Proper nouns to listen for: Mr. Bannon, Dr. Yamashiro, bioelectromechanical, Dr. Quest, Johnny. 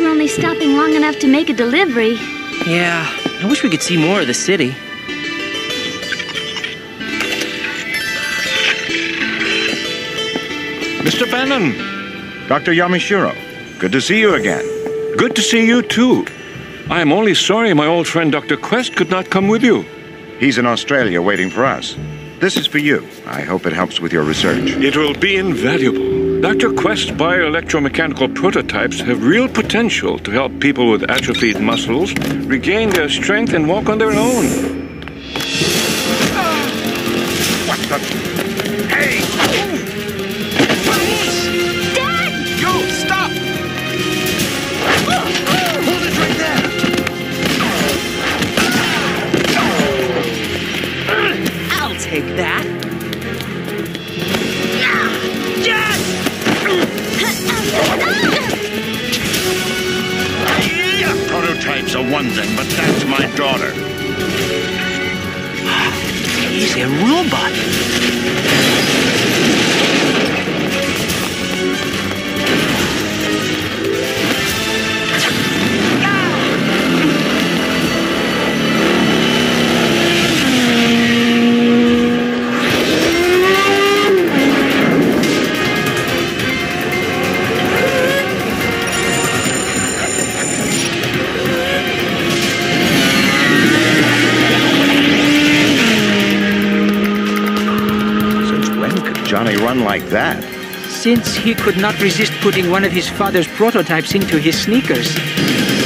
we're only stopping long enough to make a delivery. Yeah, I wish we could see more of the city. Mr. Bannon, Dr. Yamashiro, good to see you again. Good to see you, too. I am only sorry my old friend Dr. Quest could not come with you. He's in Australia waiting for us. This is for you. I hope it helps with your research. It will be invaluable. Dr. Quest's bioelectromechanical prototypes have real potential to help people with atrophied muscles regain their strength and walk on their own. What the? Hey! Police! Dad! You, stop! Hold it right there! Take that. Prototypes are one thing, but that's my daughter. He's a robot. Johnny run like that? Since he could not resist putting one of his father's prototypes into his sneakers.